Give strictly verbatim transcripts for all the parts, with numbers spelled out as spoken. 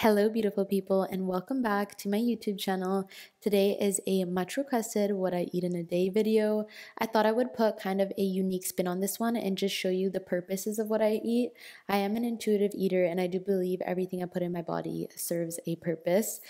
Hello beautiful people, and welcome back to my YouTube channel. Today is a much requested what I eat in a day video. I thought I would put kind of a unique spin on this one and just show you the purposes of what I eat. I am an intuitive eater and I do believe everything I put in my body serves a purpose.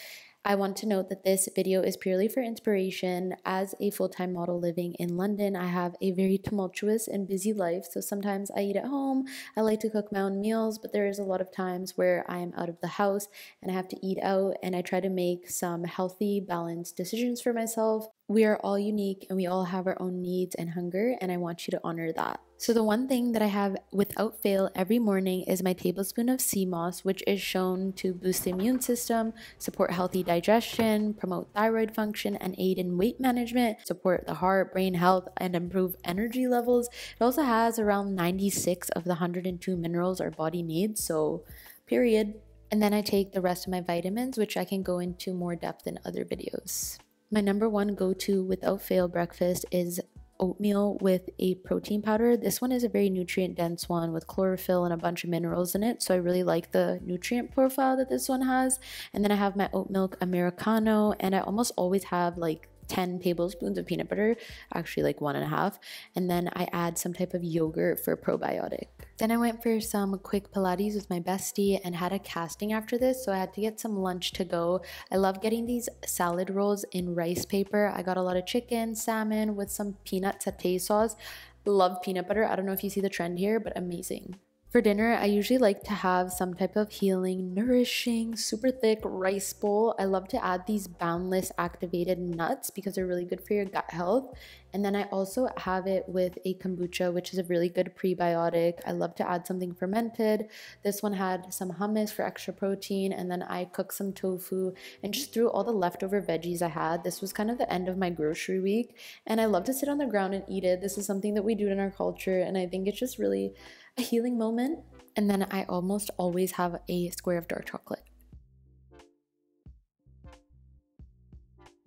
I want to note that this video is purely for inspiration. As a full-time model living in London, I have a very tumultuous and busy life. So sometimes I eat at home, I like to cook my own meals, but there is a lot of times where I am out of the house and I have to eat out, and I try to make some healthy, balanced decisions for myself. We are all unique and we all have our own needs and hunger, and I want you to honor that. So the one thing that I have without fail every morning is my tablespoon of sea moss, which is shown to boost the immune system, support healthy digestion, promote thyroid function, and aid in weight management, support the heart, brain health, and improve energy levels. It also has around ninety-six of the one hundred and two minerals our body needs, so period. And then I take the rest of my vitamins, which I can go into more depth in other videos. My number one go-to without fail breakfast is oatmeal with a protein powder. This one is a very nutrient dense one with chlorophyll and a bunch of minerals in it, so I really like the nutrient profile that this one has. And then I have my oat milk americano, and I almost always have like ten tablespoons of peanut butter, actually like one and a half, and then I add some type of yogurt for probiotic. Then I went for some quick Pilates with my bestie and had a casting after this, so I had to get some lunch to go. I love getting these salad rolls in rice paper. I got a lot of chicken, salmon with some peanut satay sauce. Love peanut butter. I don't know if you see the trend here, but amazing. For dinner, I usually like to have some type of healing, nourishing, super thick rice bowl. I love to add these boundless activated nuts because they're really good for your gut health. And then I also have it with a kombucha, which is a really good prebiotic. I love to add something fermented. This one had some hummus for extra protein, and then I cooked some tofu and just threw all the leftover veggies I had. This was kind of the end of my grocery week, and I love to sit on the ground and eat it. This is something that we do in our culture, and I think it's just really a healing moment. And then I almost always have a square of dark chocolate.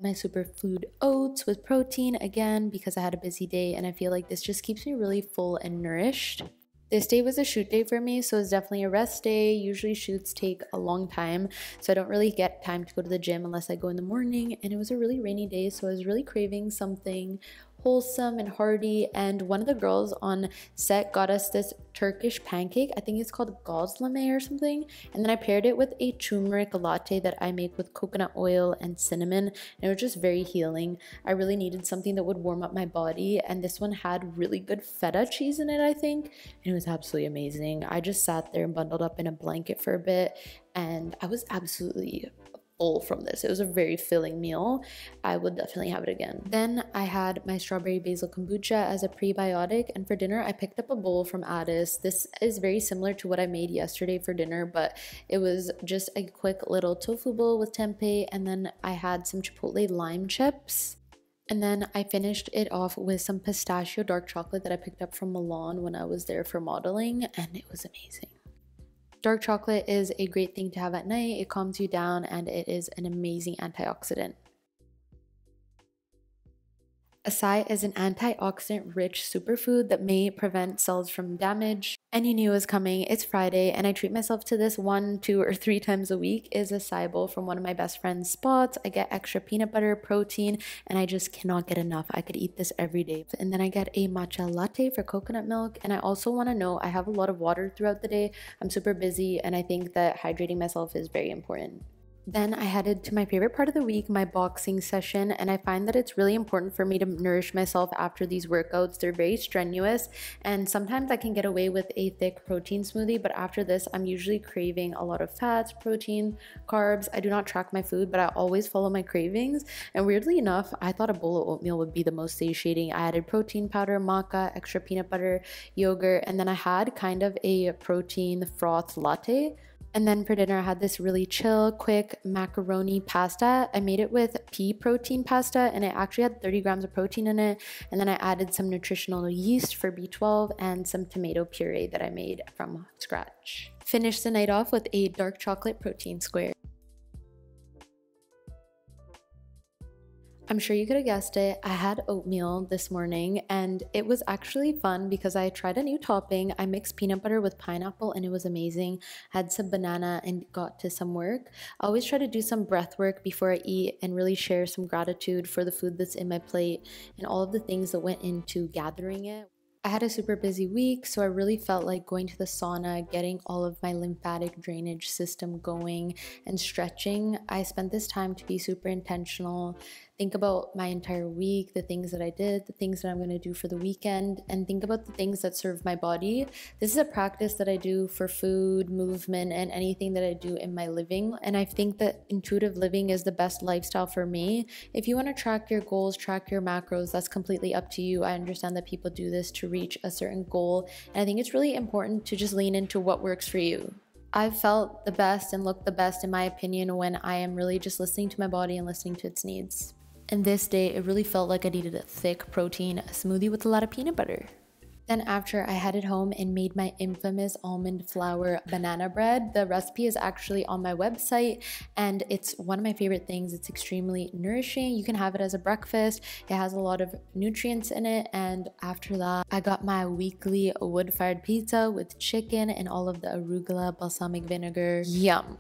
My superfood oats with protein, again, because I had a busy day and I feel like this just keeps me really full and nourished. This day was a shoot day for me, so it's definitely a rest day. Usually shoots take a long time, so I don't really get time to go to the gym unless I go in the morning, and it was a really rainy day, so I was really craving something wholesome and hearty. And one of the girls on set got us this Turkish pancake. I think it's called gözleme or something. And then I paired it with a turmeric latte that I make with coconut oil and cinnamon, and it was just very healing. I really needed something that would warm up my body, and this one had really good feta cheese in it, I think, and it was absolutely amazing. I just sat there and bundled up in a blanket for a bit, and I was absolutely full from this. It was a very filling meal. I would definitely have it again. Then I had my strawberry basil kombucha as a prebiotic, and for dinner I picked up a bowl from Addis. This is very similar to what I made yesterday for dinner, but it was just a quick little tofu bowl with tempeh, and then I had some chipotle lime chips. And then I finished it off with some pistachio dark chocolate that I picked up from Milan when I was there for modeling, and it was amazing. Dark chocolate is a great thing to have at night. It calms you down and it is an amazing antioxidant. Acai is an antioxidant-rich superfood that may prevent cells from damage. And you knew it was coming. It's Friday, and I treat myself to this one, two, or three times a week. Is a acai bowl from one of my best friend's spots. I get extra peanut butter, protein, and I just cannot get enough. I could eat this every day. And then I get a matcha latte for coconut milk. And I also want to know, I have a lot of water throughout the day. I'm super busy, and I think that hydrating myself is very important. Then I headed to my favorite part of the week, my boxing session, and I find that it's really important for me to nourish myself after these workouts. They're very strenuous, and sometimes I can get away with a thick protein smoothie, but after this I'm usually craving a lot of fats, protein, carbs. I do not track my food, but I always follow my cravings, and weirdly enough, I thought a bowl of oatmeal would be the most satiating. I added protein powder, maca, extra peanut butter, yogurt, and then I had kind of a protein froth latte. And then for dinner, I had this really chill, quick macaroni pasta. I made it with pea protein pasta, and it actually had thirty grams of protein in it. And then I added some nutritional yeast for B twelve and some tomato puree that I made from scratch. Finished the night off with a dark chocolate protein square. I'm sure you could have guessed it, I had oatmeal this morning, and it was actually fun because I tried a new topping. I mixed peanut butter with pineapple and it was amazing. I had some banana and got to some work. I always try to do some breath work before I eat and really share some gratitude for the food that's in my plate and all of the things that went into gathering it. I had a super busy week, so I really felt like going to the sauna, getting all of my lymphatic drainage system going and stretching. I spent this time to be super intentional, think about my entire week, the things that I did, the things that I'm going to do for the weekend, and think about the things that serve my body. This is a practice that I do for food, movement, and anything that I do in my living. And I think that intuitive living is the best lifestyle for me. If you want to track your goals, track your macros, that's completely up to you. I understand that people do this to reach a certain goal, and I think it's really important to just lean into what works for you. I've felt the best and looked the best, in my opinion, when I am really just listening to my body and listening to its needs. And this day, it really felt like I needed a thick protein smoothie with a lot of peanut butter. Then after, I headed home and made my infamous almond flour banana bread. The recipe is actually on my website and it's one of my favorite things. It's extremely nourishing. You can have it as a breakfast. It has a lot of nutrients in it. And after that, I got my weekly wood-fired pizza with chicken and all of the arugula, balsamic vinegar. Yum.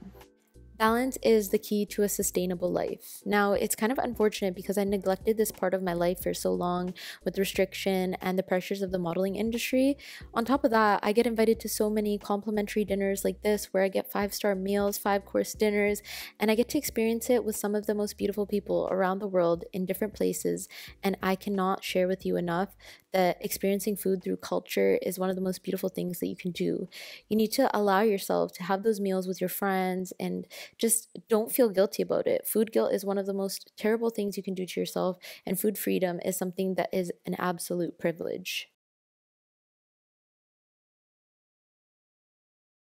Balance is the key to a sustainable life. Now, it's kind of unfortunate because I neglected this part of my life for so long with restriction and the pressures of the modeling industry. On top of that, I get invited to so many complimentary dinners like this where I get five-star meals, five-course dinners, and I get to experience it with some of the most beautiful people around the world in different places. And I cannot share with you enough that experiencing food through culture is one of the most beautiful things that you can do. You need to allow yourself to have those meals with your friends and just don't feel guilty about it. Food guilt is one of the most terrible things you can do to yourself, and food freedom is something that is an absolute privilege.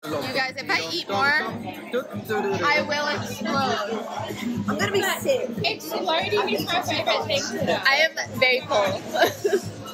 You guys, if I eat more, I will explode. I'm gonna be sick. Exploding is my favorite thing. I am very cold.